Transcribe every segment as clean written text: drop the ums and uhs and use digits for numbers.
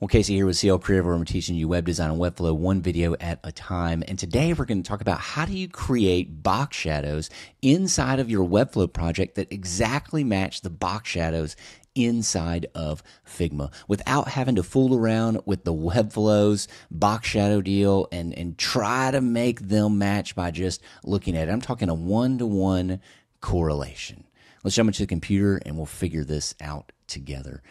Well, Casey here with CL Creative, where I'm teaching you web design and Webflow one video at a time. And today we're going to talk about how do you create box shadows inside of your Webflow project that exactly match the box shadows inside of Figma without having to fool around with the Webflow's box shadow deal and try to make them match by just looking at it. I'm talking a one-to-one correlation. Let's jump into the computer and we'll figure this out together.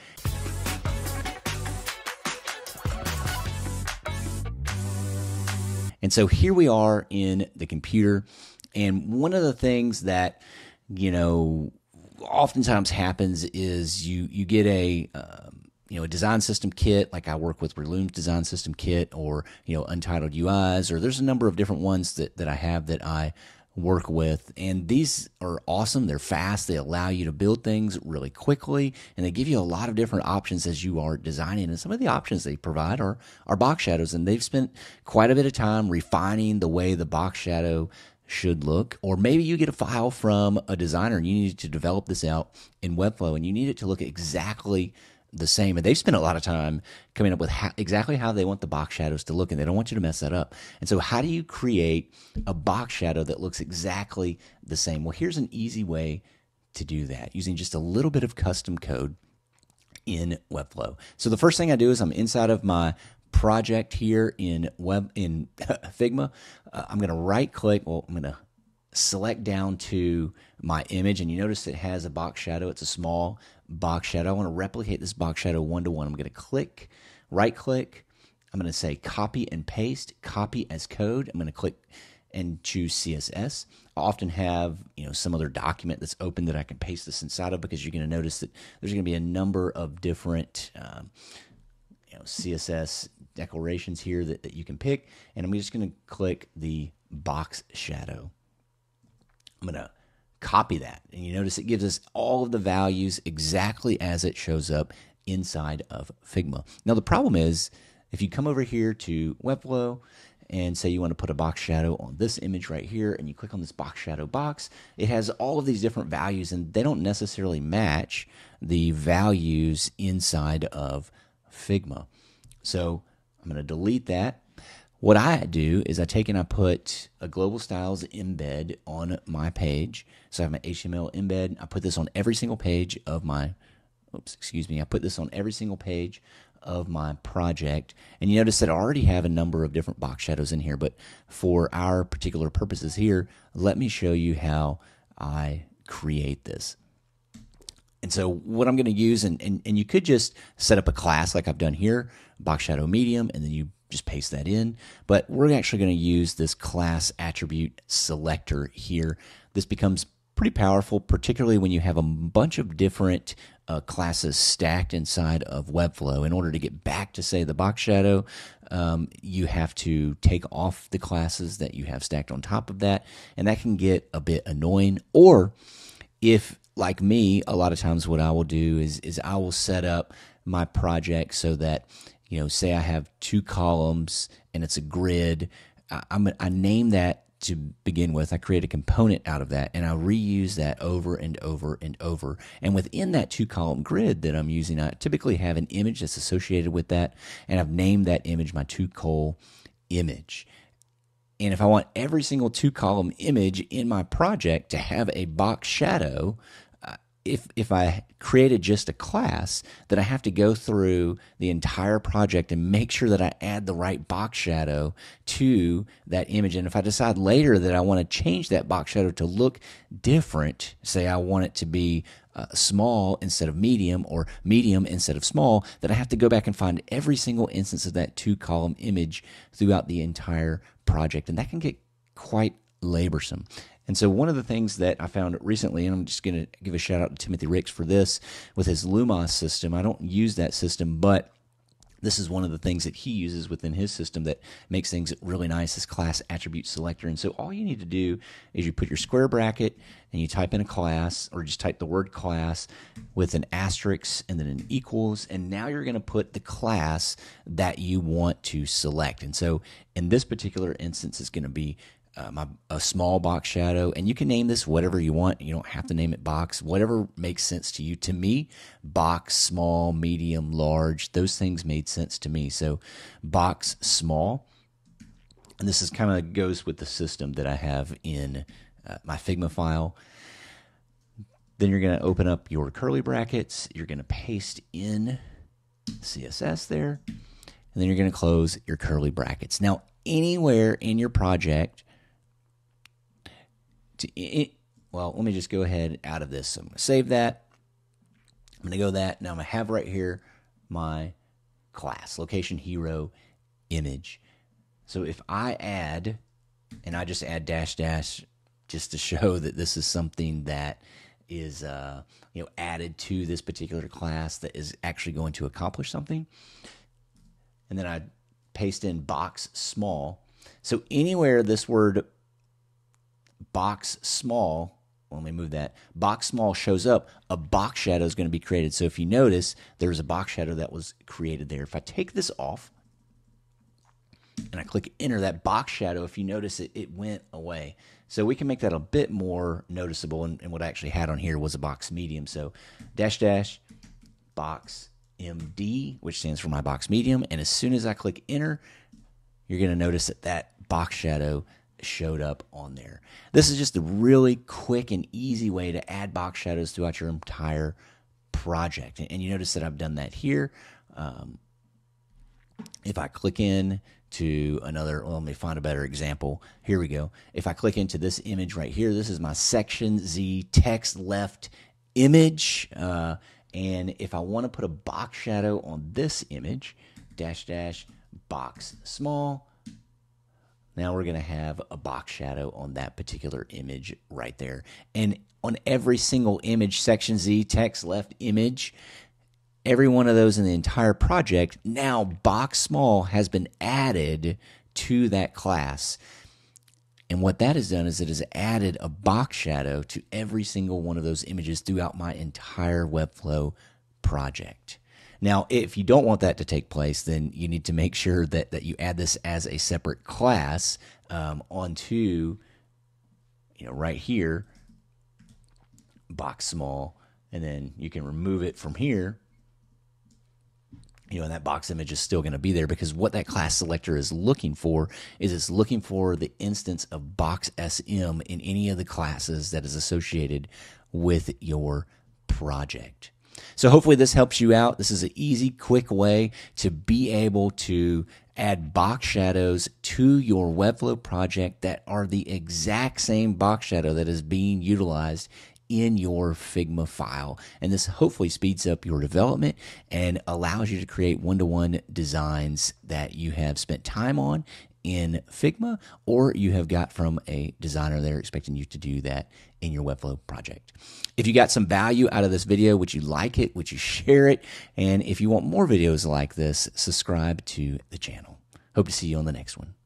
And so here we are in the computer, and one of the things that, you know, oftentimes happens is you get a a design system kit, like I work with Relume Design System Kit, or Untitled UIs, or there's a number of different ones that I have that I work with, and these are awesome. They're fast. They allow you to build things really quickly, and they give you a lot of different options as you are designing. And some of the options they provide are box shadows, and they've spent quite a bit of time refining the way the box shadow should look. Or maybe you get a file from a designer and you need to develop this out in Webflow, and you need it to look exactly the same, and they've spent a lot of time coming up with exactly how they want the box shadows to look, and they don't want you to mess that up. And so how do you create a box shadow that looks exactly the same? Well, here's an easy way to do that using just a little bit of custom code in Webflow. So the first thing I do is I'm inside of my project here in Figma. I'm going to right click. Well, I'm going to select down to my image, and you notice it has a box shadow. It's a small box shadow. I want to replicate this box shadow one-to-one. I'm going to click, right-click. I'm going to say copy and paste, copy as code. I'm going to click and choose CSS. I often have some other document that's open that I can paste this inside of, because you're going to notice that there's going to be a number of different CSS declarations here that you can pick. And I'm just going to click the box shadow. I'm going to copy that. And you notice it gives us all of the values exactly as it shows up inside of Figma. Now, the problem is, if you come over here to Webflow and say you want to put a box shadow on this image right here, and you click on this box shadow box, it has all of these different values, and they don't necessarily match the values inside of Figma. So I'm going to delete that. What I do is I take and I put a global styles embed on my page. So I have my HTML embed. I put this on every single page of my, I put this on every single page of my project. And you notice that I already have a number of different box shadows in here, but for our particular purposes here, let me show you how I create this. And so what I'm going to use, and you could just set up a class like I've done here, box shadow medium, and then you just paste that in. But we're actually going to use this class attribute selector here. This becomes pretty powerful, particularly when you have a bunch of different classes stacked inside of Webflow. In order to get back to, say, the box shadow, you have to take off the classes that you have stacked on top of that, and that can get a bit annoying. Or if, like me, a lot of times what I will do is I will set up my project so that, say I have two columns and it's a grid. I name that to begin with. I create a component out of that, and I reuse that over and over and over. And within that two-column grid that I'm using, I typically have an image that's associated with that, and I've named that image my two-column image. And if I want every single two-column image in my project to have a box shadow, if I created just a class, then I have to go through the entire project and make sure that I add the right box shadow to that image. And if I decide later that I want to change that box shadow to look different, say I want it to be small instead of medium, or medium instead of small, then I have to go back and find every single instance of that two-column image throughout the entire project. And that can get quite laborsome. And so one of the things that I found recently, and I'm just going to give a shout out to Timothy Ricks for this, with his Lumos system. I don't use that system, but this is one of the things that he uses within his system that makes things really nice, this class attribute selector. And so all you need to do is you put your square bracket and you type in a class, or just type the word class with an asterisk and then an equals, and now you're going to put the class that you want to select. And so in this particular instance, it's going to be a small box shadow, and you can name this whatever you want. You don't have to name it box, whatever makes sense to you. To me, box, small, medium, large, those things made sense to me. So box, small, and this is kind of goes with the system that I have in my Figma file. Then you're going to open up your curly brackets. You're going to paste in CSS there, and then you're going to close your curly brackets. Now, anywhere in your project, well, let me just go ahead out of this. So I'm going to save that. I'm going to go that. Now I'm going to have right here my class, location, hero, image. So if I add, and I just add dash dash just to show that this is something that is you know, added to this particular class that is actually going to accomplish something. And then I paste in box small. So anywhere this word box small, well, let me move that, box small shows up, a box shadow is going to be created. So if you notice, there's a box shadow that was created there. If I take this off and I click enter, that box shadow, if you notice it, it went away. So we can make that a bit more noticeable, and what I actually had on here was a box medium. So dash dash box MD, which stands for my box medium, and as soon as I click enter, you're going to notice that that box shadow showed up on there. This is just a really quick and easy way to add box shadows throughout your entire project. And you notice that I've done that here. If I click in to another, well, let me find a better example. Here we go. If I click into this image right here, this is my section Z text left image. And if I want to put a box shadow on this image, dash dash box small, now we're going to have a box shadow on that particular image right there. And on every single image, section Z, text, left, image, every one of those in the entire project, now box small has been added to that class. And what that has done is it has added a box shadow to every single one of those images throughout my entire Webflow project. Now, if you don't want that to take place, then you need to make sure that, you add this as a separate class onto, you know, right here, box small, and then you can remove it from here. You know, and that box image is still going to be there, because what that class selector is looking for is it's looking for the instance of box SM in any of the classes that is associated with your project. So hopefully this helps you out. This is an easy, quick way to be able to add box shadows to your Webflow project that are the exact same box shadow that is being utilized in your Figma file. And this hopefully speeds up your development and allows you to create one-to-one designs that you have spent time on in Figma, or you have got from a designer that are expecting you to do that in your Webflow project. If you got some value out of this video, would you like it? Would you share it? And if you want more videos like this, subscribe to the channel. Hope to see you on the next one.